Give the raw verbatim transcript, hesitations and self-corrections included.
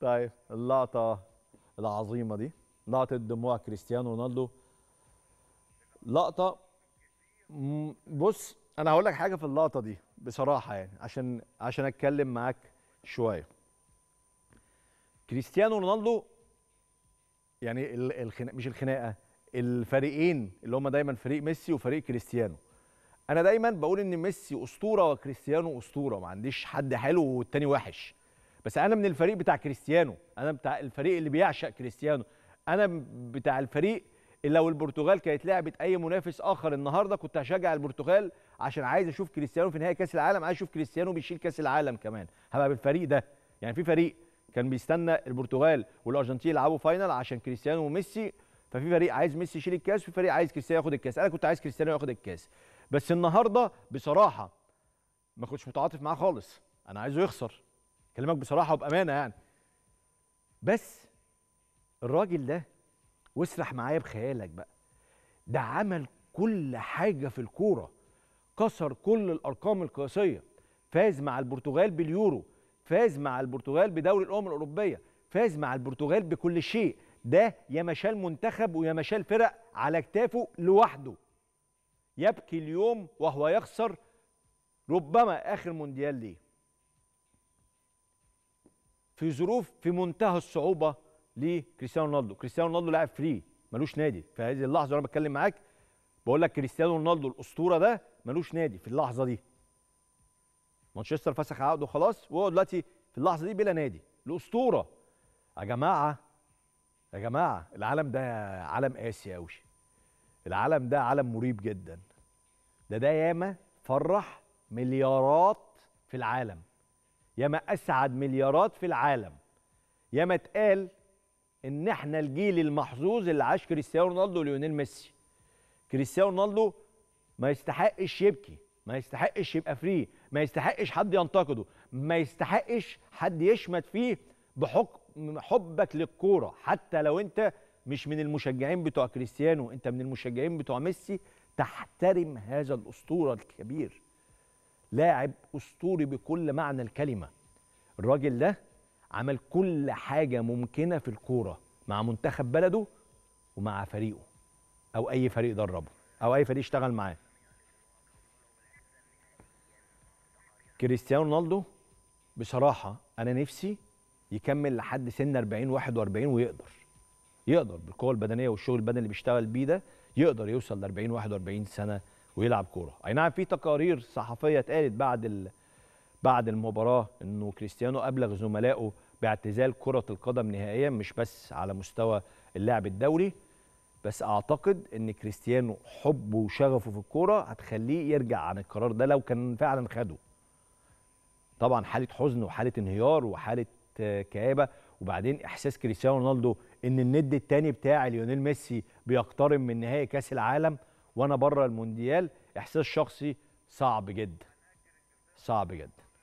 طيب اللقطة العظيمة دي، لقطة دموع كريستيانو رونالدو، لقطة بص أنا هقول لك حاجة في اللقطة دي بصراحة، يعني عشان عشان أتكلم معاك شوية. كريستيانو رونالدو يعني الخناقة، مش الخناقة، الفريقين اللي هما دايما فريق ميسي وفريق كريستيانو. أنا دايما بقول إن ميسي أسطورة وكريستيانو أسطورة، ما عنديش حد حلو والتاني وحش، بس أنا من الفريق بتاع كريستيانو، أنا بتاع الفريق اللي بيعشق كريستيانو، أنا بتاع الفريق اللي لو البرتغال كانت لعبت أي منافس آخر النهارده كنت هشجع البرتغال، عشان عايز أشوف كريستيانو في نهائي كأس العالم، عايز أشوف كريستيانو بيشيل كأس العالم كمان، هبقى بالفريق ده. يعني في فريق كان بيستنى البرتغال والأرجنتين يلعبوا فاينل عشان كريستيانو وميسي، ففي فريق عايز ميسي يشيل الكاس وفي فريق عايز كريستيانو ياخد الكاس، أنا كنت عايز كريستيانو ياخد الكاس. بس النهارده بصراحه ما كنتش متعاطف معاه خالص، انا عايزه يخسر، كلمك بصراحه وبامانه يعني. بس الراجل ده، واسرح معايا بخيالك بقى، ده عمل كل حاجه في الكوره، كسر كل الارقام القياسيه، فاز مع البرتغال باليورو، فاز مع البرتغال بدوري الامم الاوروبيه، فاز مع البرتغال بكل شيء، ده يمشى المنتخب ويمشى الفرق على كتافه لوحده. يبكي اليوم وهو يخسر ربما آخر مونديال ليه، في ظروف في منتهى الصعوبة لكريستيانو رونالدو. كريستيانو رونالدو لاعب فري ملوش نادي في هذه اللحظة وأنا بتكلم معاك، بقول لك كريستيانو رونالدو الأسطورة ده ملوش نادي في اللحظة دي. مانشستر فسخ عقده خلاص، وهو دلوقتي في اللحظة دي بلا نادي، الأسطورة. يا جماعة يا جماعة، العالم ده عالم آسيوي، العالم ده عالم مريب جدا، ده ده ياما فرح مليارات في العالم، ياما اسعد مليارات في العالم، ياما اتقال ان احنا الجيل المحظوظ اللي عاش كريستيانو رونالدو وليونيل ميسي. كريستيانو رونالدو ما يستحقش يبكي، ما يستحقش يبقى فري، ما يستحقش حد ينتقده، ما يستحقش حد يشمت فيه بحكم حبك للكوره. حتى لو انت مش من المشجعين بتوع كريستيانو، انت من المشجعين بتوع ميسي، تحترم هذا الاسطوره الكبير، لاعب اسطوري بكل معنى الكلمه. الراجل ده عمل كل حاجه ممكنه في الكوره مع منتخب بلده ومع فريقه او اي فريق دربه او اي فريق اشتغل معاه. كريستيانو رونالدو بصراحه انا نفسي يكمل لحد سن أربعين واحد وأربعين، ويقدر يقدر بالقوه البدنيه والشغل البدني اللي بيشتغل بيه ده، يقدر يوصل ل أربعين واحد وأربعين سنه ويلعب كوره. اي نعم في تقارير صحفيه اتقالت بعد ال... بعد المباراه انه كريستيانو ابلغ زملائه باعتزال كره القدم نهائيا، مش بس على مستوى اللعب الدولي، بس اعتقد ان كريستيانو حبه وشغفه في الكوره هتخليه يرجع عن القرار ده لو كان فعلا خده. طبعا حاله حزن وحاله انهيار وحاله كآبه، وبعدين احساس كريستيانو رونالدو ان الند الثاني بتاع ليونيل ميسي بيقترب من نهائي كاس العالم وانا بره المونديال، احساس شخصي صعب جدا، صعب جدا.